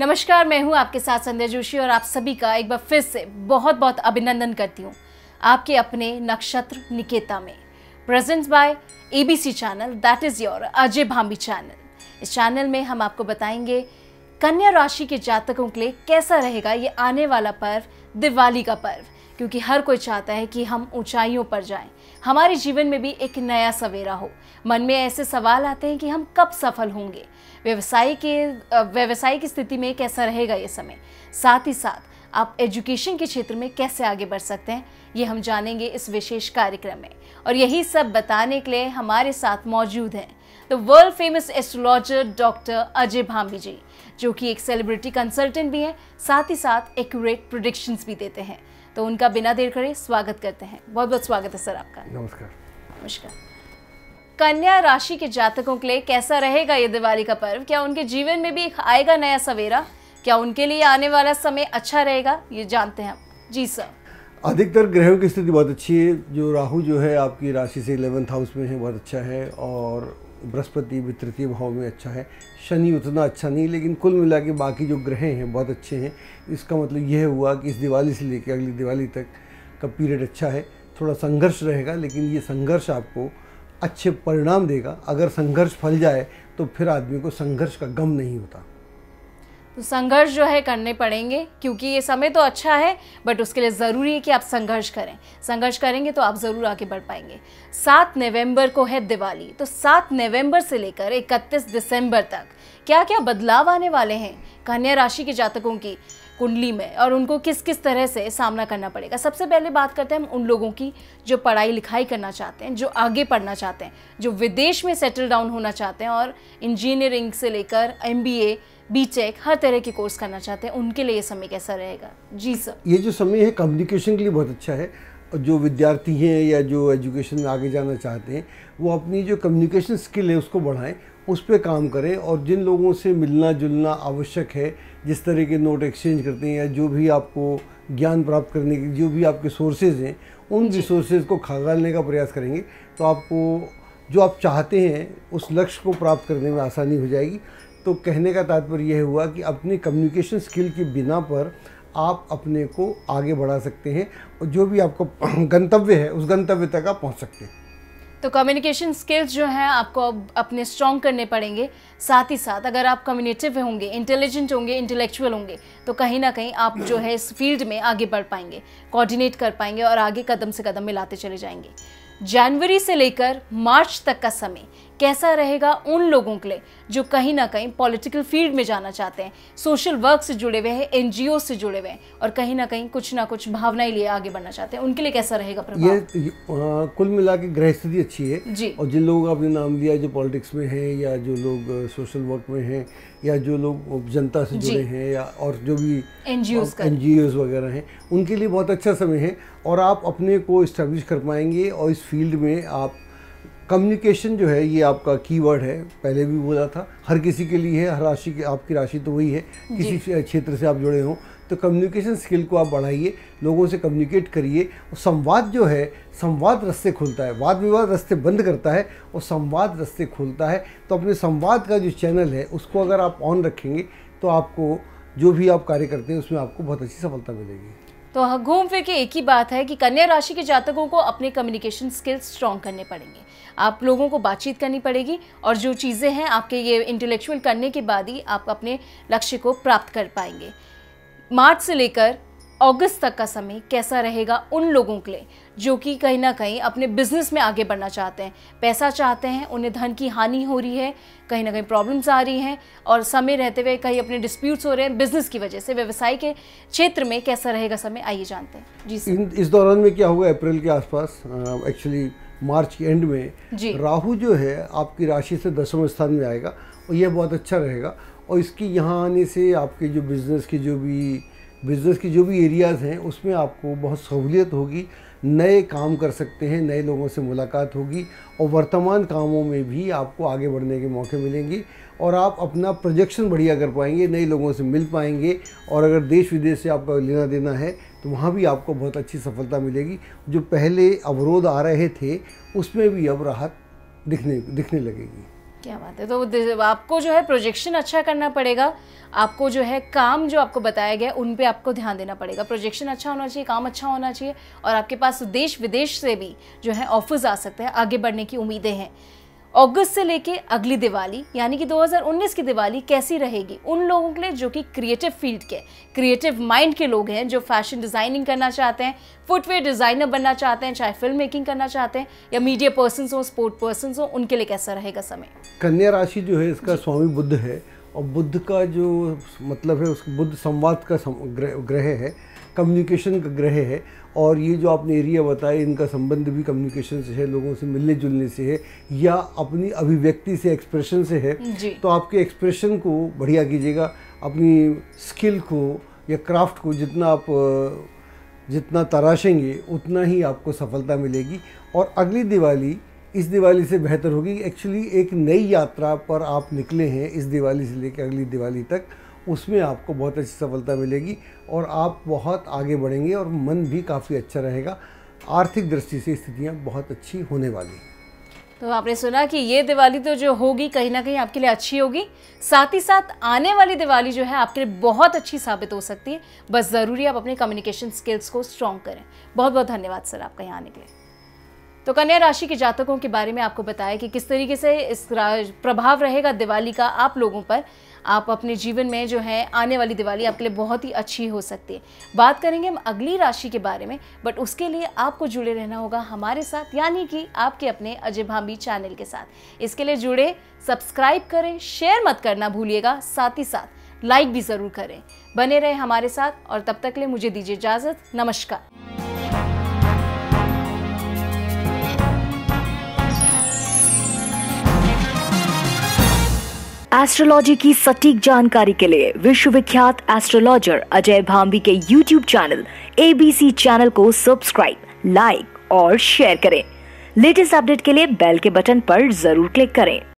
नमस्कार, मैं हूं आपके साथ संध्या जोशी और आप सभी का एक बार फिर से बहुत बहुत अभिनंदन करती हूं आपके अपने नक्षत्र निकेता में। Present by ABC channel, that is your Ajay Bhambi channel. इस चैनल में हम आपको बताएंगे कन्या राशि के जातकों के लिए कैसा रहेगा ये आने वाला पर्व, दिवाली का पर्व, क्योंकि हर कोई चाहता है कि हम ऊंचाइयों पर जाएं, हमारे जीवन में भी एक नया सवेरा हो। मन में ऐसे सवाल आते हैं कि हम कब सफल होंगे, व्यवसाय की स्थिति में कैसा रहेगा ये समय, साथ ही साथ आप एजुकेशन के क्षेत्र में कैसे आगे बढ़ सकते हैं, ये हम जानेंगे इस विशेष कार्यक्रम में। और यही सब बताने के लिए हमारे साथ मौजूद हैं the world famous astrologer doctor Ajay Bhambi ji, जो कि एक सेलिब्रिटी कंसल्टेंट भी हैं, साथ ही साथ एक्यूरेट प्रेडिक्शंस भी देते हैं। तो उनका बिना देर करे स्वागत करते हैं। बहुत बहुत स्वागत है सर आपका। नमस्कार। नमस्कार। कन्या राशि के जातकों के लिए कैसा रहेगा ये दिवाली का पर्व? क्या उनके जीवन में भी एक आएगा नया सवेरा? क्या उनके लिए आने वाला समय अच्छा रहेगा? ये जानते हैं आप। जी सर, अधिकतर ग्रहों की स्थिति बहुत अच्छी है। जो राहु जो है आपकी राशि से 11th हाउस में है, बहुत अच्छा है। और बृहस्पति भी तृतीय भाव में अच्छा है। शनि उतना अच्छा नहीं, लेकिन कुल मिला के बाकी जो ग्रह हैं बहुत अच्छे हैं। इसका मतलब यह हुआ कि इस दिवाली से लेकर अगली दिवाली तक का पीरियड अच्छा है। थोड़ा संघर्ष रहेगा, लेकिन ये संघर्ष आपको अच्छे परिणाम देगा। अगर संघर्ष फल जाए तो फिर आदमी को संघर्ष का गम नहीं होता। तो संघर्ष जो है करने पड़ेंगे, क्योंकि ये समय तो अच्छा है, बट उसके लिए ज़रूरी है कि आप संघर्ष करें। संघर्ष करेंगे तो आप ज़रूर आगे बढ़ पाएंगे। 7 नवंबर को है दिवाली, तो 7 नवंबर से लेकर 31 दिसंबर तक क्या क्या बदलाव आने वाले हैं कन्या राशि के जातकों की कुंडली में, और उनको किस किस तरह से सामना करना पड़ेगा? सबसे पहले बात करते हैं हम उन लोगों की जो पढ़ाई लिखाई करना चाहते हैं, जो आगे पढ़ना चाहते हैं, जो विदेश में सेटल डाउन होना चाहते हैं और इंजीनियरिंग से लेकर MBA BTech हर तरह के कोर्स करना चाहते हैं, उनके लिए ये समय कैसा रहेगा? जी सर, ये जो समय है कम्युनिकेशन के लिए बहुत अच्छा है। जो विद्यार्थी हैं या जो एजुकेशन में आगे जाना चाहते हैं, वो अपनी जो कम्युनिकेशन स्किल है उसको बढ़ाएं, उस पर काम करें। और जिन लोगों से मिलना जुलना आवश्यक है, जिस तरह के नोट एक्सचेंज करते हैं या जो भी आपको ज्ञान प्राप्त करने के जो भी आपके सोर्सेज हैं, उन रिसोर्सेज को खंगालने का प्रयास करेंगे तो आपको जो आप चाहते हैं उस लक्ष्य को प्राप्त करने में आसानी हो जाएगी। तो कहने का तात्पर्य यह हुआ कि अपनी कम्युनिकेशन स्किल की बिना पर आप अपने को आगे बढ़ा सकते हैं और जो भी आपका गंतव्य है उस गंतव्य तक आप पहुंच सकते हैं। तो कम्युनिकेशन स्किल्स जो हैं आपको अपने स्ट्रॉन्ग करने पड़ेंगे। साथ ही साथ अगर आप कम्युनिकेटिव होंगे, इंटेलिजेंट होंगे, इंटेलेक्चुअल होंगे, तो कहीं ना कहीं आप जो है इस फील्ड में आगे बढ़ पाएंगे, कोऑर्डिनेट कर पाएंगे और आगे कदम से कदम मिलाते चले जाएंगे। जनवरी से लेकर मार्च तक का समय कैसा रहेगा उन लोगों के लिए जो कहीं ना कहीं पॉलिटिकल फील्ड में जाना चाहते हैं, सोशल वर्क से जुड़े हुए हैं, NGO से जुड़े हुए हैं और कहीं ना कुछ भावनाएं लिए आगे बढ़ना चाहते हैं, उनके लिए कैसा रहेगा प्रभाव? ये कुल मिला के ग्रह स्थिति अच्छी है जी। और जिन लोगों का आपने नाम लिया, जो पॉलिटिक्स में है या जो लोग सोशल वर्क में हैं या जो लोग जनता से जुड़े हैं या और जो भी NGOs वगैरह हैं, उनके लिए बहुत अच्छा समय है। और आप अपने को इस्टेब्लिश कर पाएंगे और इस फील्ड में आप कम्युनिकेशन जो है ये आपका कीवर्ड है, पहले भी बोला था, हर किसी के लिए है, हर राशि के, आपकी राशि तो वही है, किसी क्षेत्र से आप जुड़े हों तो कम्युनिकेशन स्किल को आप बढ़ाइए, लोगों से कम्युनिकेट करिए। और संवाद जो है, संवाद रास्ते खोलता है, वाद विवाद रास्ते बंद करता है और संवाद रास्ते खोलता है। तो अपने संवाद का जो चैनल है उसको अगर आप ऑन रखेंगे तो आपको जो भी आप कार्य करते हैं उसमें आपको बहुत अच्छी सफलता मिलेगी। तो घूम फिर के एक ही बात है कि कन्या राशि के जातकों को अपने कम्युनिकेशन स्किल्स स्ट्रॉन्ग करने पड़ेंगे, आप लोगों को बातचीत करनी पड़ेगी और जो चीज़ें हैं आपके ये इंटेलेक्चुअल करने के बाद ही आप अपने लक्ष्य को प्राप्त कर पाएंगे। मार्च से लेकर अगस्त तक का समय कैसा रहेगा उन लोगों के लिए जो कि कहीं ना कहीं अपने बिजनेस में आगे बढ़ना चाहते हैं, पैसा चाहते हैं, उन्हें धन की हानि हो रही है, कहीं ना कहीं प्रॉब्लम्स आ रही हैं और समय रहते हुए कहीं अपने डिस्प्यूट्स हो रहे हैं बिजनेस की वजह से, व्यवसाय के क्षेत्र में कैसा रहेगा समय, आइए जानते हैं। जी सर, इस दौरान में क्या होगा? अप्रैल के आसपास, एक्चुअली मार्च के एंड में राहु जो है आपकी राशि से 10वें स्थान में आएगा और यह बहुत अच्छा रहेगा। और इसकी यहाँ आने से आपके जो बिज़नेस के जो भी एरियाज़ हैं उसमें आपको बहुत सहूलियत होगी, नए काम कर सकते हैं, नए लोगों से मुलाकात होगी और वर्तमान कामों में भी आपको आगे बढ़ने के मौके मिलेंगे और आप अपना प्रोजेक्शन बढ़िया कर पाएंगे, नए लोगों से मिल पाएंगे। और अगर देश विदेश से आपका लेना देना है तो वहाँ भी आपको बहुत अच्छी सफलता मिलेगी। जो पहले अवरोध आ रहे थे उसमें भी अब राहत दिखने लगेगी। क्या बात है। तो आपको जो है प्रोजेक्शन अच्छा करना पड़ेगा, आपको जो है काम जो आपको बताया गया उन पे आपको ध्यान देना पड़ेगा। प्रोजेक्शन अच्छा होना चाहिए, काम अच्छा होना चाहिए और आपके पास देश विदेश से भी जो है ऑफर्स आ सकते हैं, आगे बढ़ने की उम्मीदें हैं। अगस्त से लेके अगली दिवाली यानी कि 2019 की दिवाली कैसी रहेगी उन लोगों के लिए जो कि क्रिएटिव फील्ड के क्रिएटिव माइंड के लोग हैं, जो फैशन डिज़ाइनिंग करना चाहते हैं, फुटवेयर डिज़ाइनर बनना चाहते हैं, चाहे फिल्म मेकिंग करना चाहते हैं या मीडिया पर्सन हो, स्पोर्ट पर्सन हो, उनके लिए कैसा रहेगा समय। कन्या राशि जो है इसका स्वामी बुद्ध है और बुद्ध का जो मतलब है उस बुद्ध संवाद का ग्रह है, कम्युनिकेशन का ग्रह है और ये जो आपने एरिया बताया इनका संबंध भी कम्युनिकेशन से है, लोगों से मिलने जुलने से है या अपनी अभिव्यक्ति से, एक्सप्रेशन से है। तो आपके एक्सप्रेशन को बढ़िया कीजिएगा, अपनी स्किल को या क्राफ्ट को जितना तराशेंगे उतना ही आपको सफलता मिलेगी और अगली दिवाली इस दिवाली से बेहतर होगी। एक्चुअली एक नई यात्रा पर आप निकले हैं इस दिवाली से लेकर अगली दिवाली तक, उसमें आपको बहुत अच्छी सफलता मिलेगी और आप बहुत आगे बढ़ेंगे और मन भी काफ़ी अच्छा रहेगा। आर्थिक दृष्टि से स्थितियां बहुत अच्छी होने वाली हैं। तो आपने सुना कि ये दिवाली तो जो होगी कहीं ना कहीं आपके लिए अच्छी होगी, साथ ही साथ आने वाली दिवाली जो है आपके लिए बहुत अच्छी साबित हो सकती है। बस ज़रूरी आप अपने कम्युनिकेशन स्किल्स को स्ट्रॉन्ग करें। बहुत बहुत धन्यवाद सर आपका यहाँ आने के लिए। तो कन्या राशि के जातकों के बारे में आपको बताया कि किस तरीके से इस प्रभाव रहेगा दिवाली का आप लोगों पर। आप अपने जीवन में जो है आने वाली दिवाली आपके लिए बहुत ही अच्छी हो सकती है। बात करेंगे हम अगली राशि के बारे में, बट उसके लिए आपको जुड़े रहना होगा हमारे साथ यानी कि आपके अपने अजय भाम्बी चैनल के साथ। इसके लिए जुड़े, सब्सक्राइब करें, शेयर मत करना भूलिएगा, साथ ही साथ लाइक भी ज़रूर करें। बने रहें हमारे साथ और तब तक के लिए मुझे दीजिए इजाज़त। नमस्कार। एस्ट्रोलॉजी की सटीक जानकारी के लिए विश्वविख्यात एस्ट्रोलॉजर अजय भाम्बी के YouTube चैनल ABC चैनल को सब्सक्राइब, लाइक और शेयर करें। लेटेस्ट अपडेट के लिए बेल के बटन पर जरूर क्लिक करें।